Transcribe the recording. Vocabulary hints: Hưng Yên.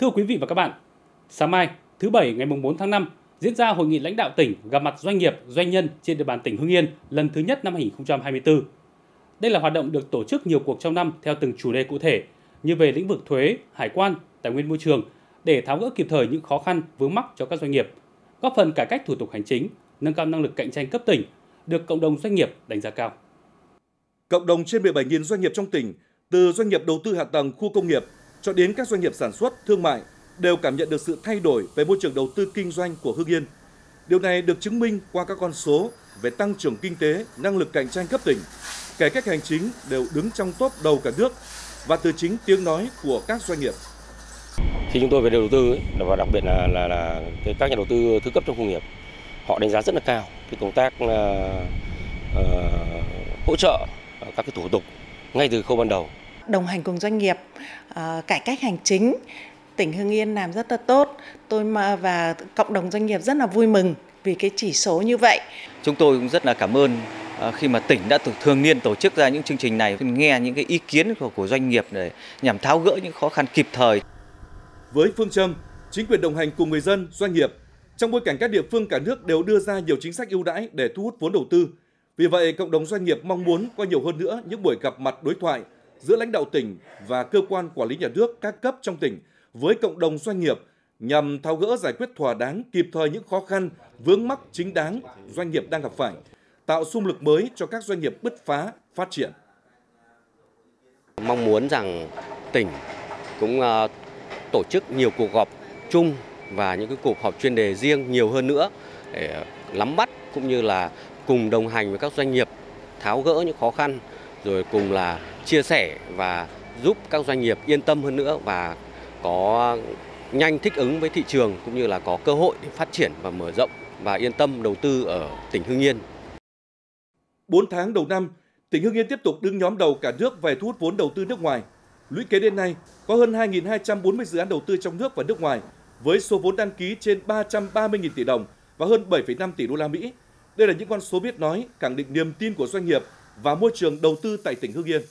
Thưa quý vị và các bạn, sáng mai, thứ Bảy ngày 4 tháng 5, diễn ra hội nghị lãnh đạo tỉnh gặp mặt doanh nghiệp, doanh nhân trên địa bàn tỉnh Hưng Yên lần thứ nhất năm 2024. Đây là hoạt động được tổ chức nhiều cuộc trong năm theo từng chủ đề cụ thể như về lĩnh vực thuế, hải quan, tài nguyên môi trường để tháo gỡ kịp thời những khó khăn vướng mắc cho các doanh nghiệp, góp phần cải cách thủ tục hành chính, nâng cao năng lực cạnh tranh cấp tỉnh, được cộng đồng doanh nghiệp đánh giá cao. Cộng đồng trên 17.000 doanh nghiệp trong tỉnh, từ doanh nghiệp đầu tư hạ tầng khu công nghiệp cho đến các doanh nghiệp sản xuất, thương mại đều cảm nhận được sự thay đổi về môi trường đầu tư kinh doanh của Hưng Yên. Điều này được chứng minh qua các con số về tăng trưởng kinh tế, năng lực cạnh tranh cấp tỉnh, cải cách hành chính đều đứng trong top đầu cả nước và từ chính tiếng nói của các doanh nghiệp. Khi chúng tôi về đầu tư và đặc biệt là các nhà đầu tư thứ cấp trong công nghiệp, họ đánh giá rất là cao cái công tác hỗ trợ các cái thủ tục ngay từ khâu ban đầu. Đồng hành cùng doanh nghiệp, cải cách hành chính, tỉnh Hưng Yên làm rất là tốt. Và cộng đồng doanh nghiệp rất là vui mừng vì cái chỉ số như vậy. Chúng tôi cũng rất là cảm ơn khi mà tỉnh đã thường niên tổ chức ra những chương trình này, nghe những cái ý kiến của doanh nghiệp để nhằm tháo gỡ những khó khăn kịp thời. Với phương châm chính quyền đồng hành cùng người dân, doanh nghiệp, trong bối cảnh các địa phương cả nước đều đưa ra nhiều chính sách ưu đãi để thu hút vốn đầu tư. Vì vậy, cộng đồng doanh nghiệp mong muốn có nhiều hơn nữa những buổi gặp mặt đối thoại giữa lãnh đạo tỉnh và cơ quan quản lý nhà nước các cấp trong tỉnh với cộng đồng doanh nghiệp nhằm tháo gỡ giải quyết thỏa đáng kịp thời những khó khăn, vướng mắc chính đáng doanh nghiệp đang gặp phải, tạo xung lực mới cho các doanh nghiệp bứt phá, phát triển. Mong muốn rằng tỉnh cũng tổ chức nhiều cuộc họp chung và những cái cuộc họp chuyên đề riêng nhiều hơn nữa để nắm bắt cũng như là cùng đồng hành với các doanh nghiệp tháo gỡ những khó khăn, rồi cùng là chia sẻ và giúp các doanh nghiệp yên tâm hơn nữa và có nhanh thích ứng với thị trường cũng như là có cơ hội để phát triển và mở rộng và yên tâm đầu tư ở tỉnh Hưng Yên. 4 tháng đầu năm, tỉnh Hưng Yên tiếp tục đứng nhóm đầu cả nước về thu hút vốn đầu tư nước ngoài. Lũy kế đến nay, có hơn 2.240 dự án đầu tư trong nước và nước ngoài với số vốn đăng ký trên 330.000 tỷ đồng và hơn 7,5 tỷ đô la Mỹ. Đây là những con số biết nói, khẳng định niềm tin của doanh nghiệp và môi trường đầu tư tại tỉnh Hưng Yên.